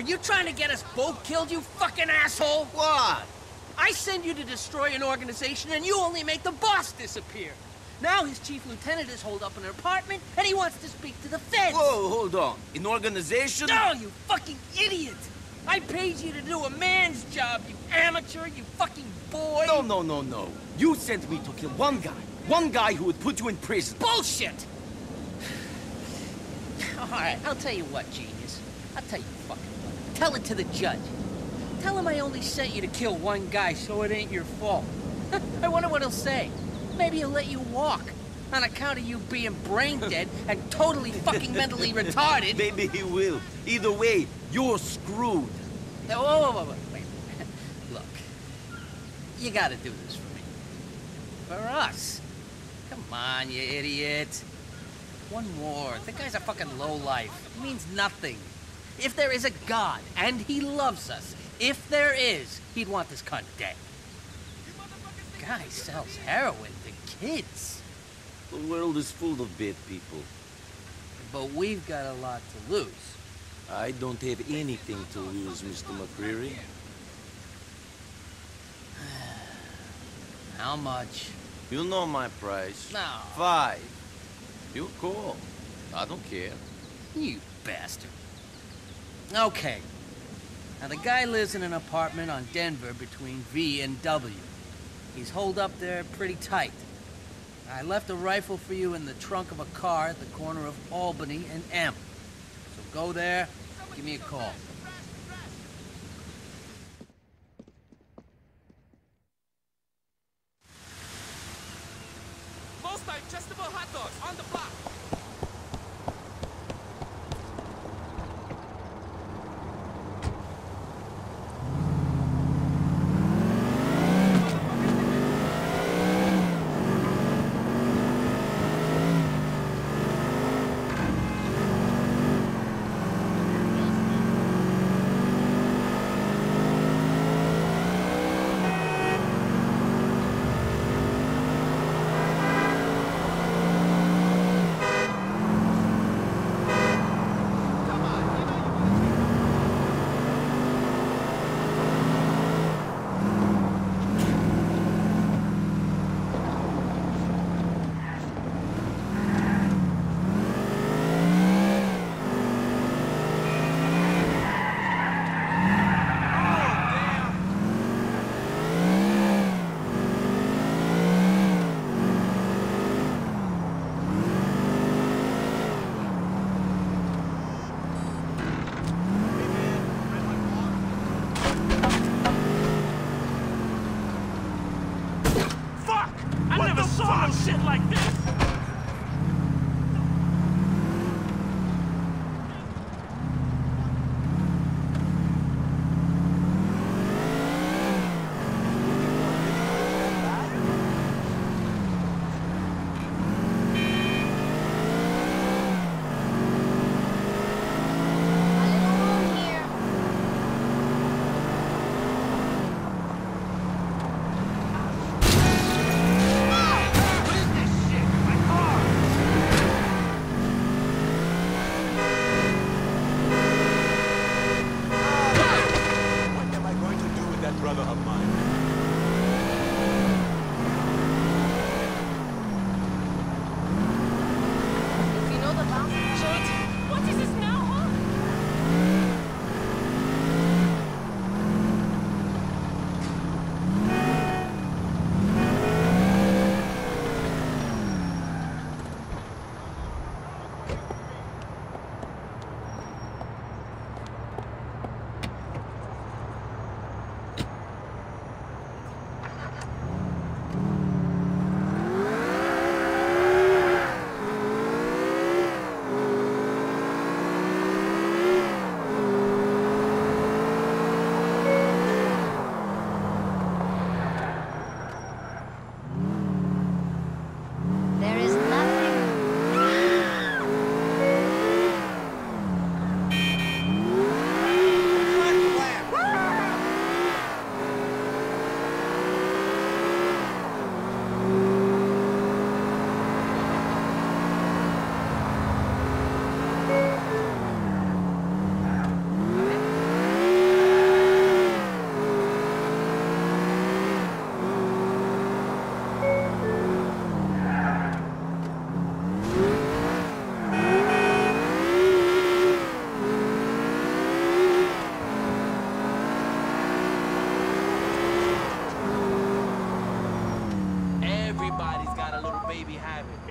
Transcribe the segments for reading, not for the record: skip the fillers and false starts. Are you trying to get us both killed, you fucking asshole? What? I send you to destroy an organization, and you only make the boss disappear. Now his chief lieutenant is holed up in an apartment, and he wants to speak to the feds. Whoa, hold on. An organization? No, you fucking idiot! I paid you to do a man's job, you amateur, you fucking boy! No, no, no, no. You sent me to kill one guy. One guy who would put you in prison. Bullshit! All right, I'll tell you what, genius. I'll tell you fucking what. Tell it to the judge. Tell him I only sent you to kill one guy, so it ain't your fault. I wonder what he'll say. Maybe he'll let you walk on account of you being brain dead and totally fucking mentally retarded. Maybe he will. Either way, you're screwed. Now, wait. Look, you gotta do this for me. For us. Come on, you idiot. One more. The guy's a fucking lowlife. It means nothing. If there is a God, and he loves us, if there is, he'd want this cunt dead. The guy sells heroin to kids. The world is full of bad people. But we've got a lot to lose. I don't have anything to lose, Mr. McCreary. How much? You know my price. No. 5. You're cool. I don't care. You bastard. Okay. Now, the guy lives in an apartment on Denver between V and W. He's holed up there pretty tight. I left a rifle for you in the trunk of a car at the corner of Albany and M. So go there, give me a call. Most digestible hot dogs on the block.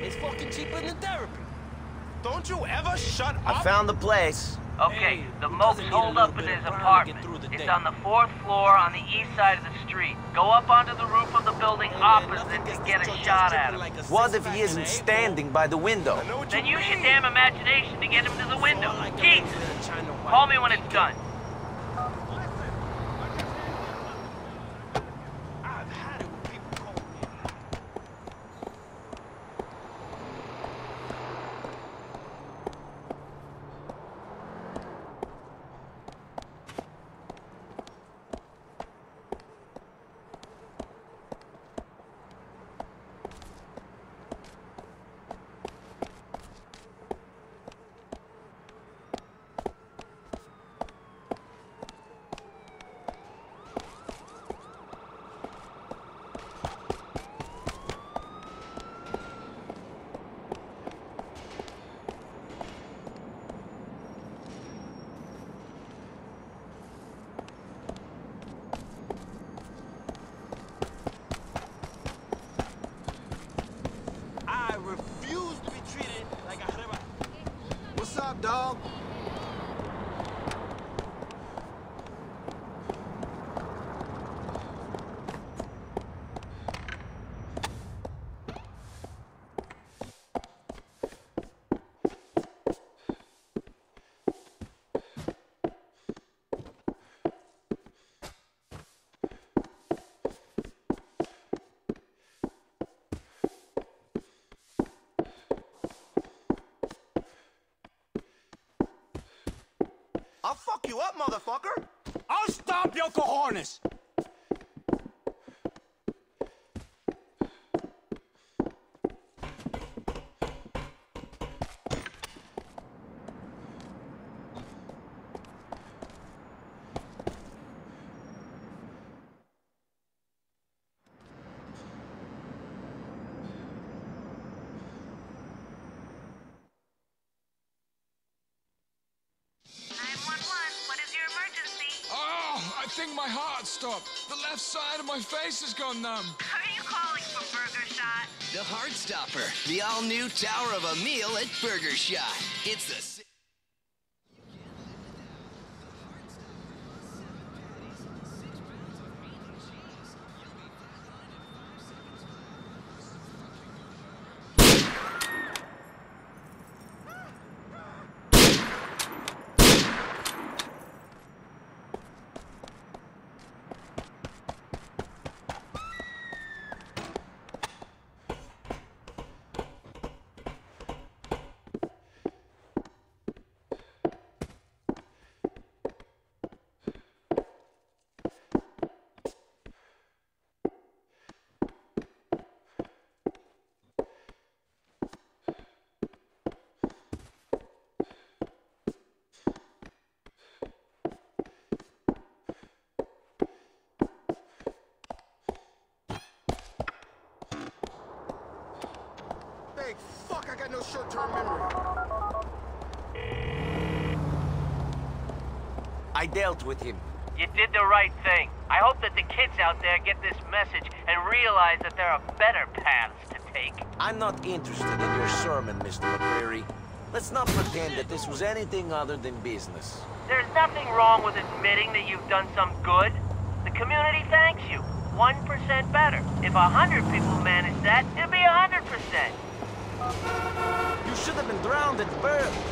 It's fucking cheaper than therapy. Don't you ever shut up? I found the place. Okay, hey, the moke's holed up in his apartment. It's on the 4th floor on the east side of the street. Go up onto the roof of the building opposite to get a shot at him. What if he isn't standing by the window? Then use your damn imagination to get him to the window. Jesus! Call me when it's done. Dog. I'll fuck you up, motherfucker! I'll stop your cojones! I think my heart stopped. The left side of my face has gone numb. Are you calling for Burger Shot? The Heart Stopper, the all-new tower of a meal at Burger Shot. It's the fuck, I got no short-term memory. I dealt with him. You did the right thing. I hope that the kids out there get this message and realize that there are better paths to take. I'm not interested in your sermon, Mr. McCreary. Let's not pretend that this was anything other than business. There's nothing wrong with admitting that you've done some good. The community thanks you. 1% better. If 100 people manage that, it'll be 100%. You should have been drowned at birth.